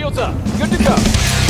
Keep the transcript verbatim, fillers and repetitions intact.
Shields up. Good to go.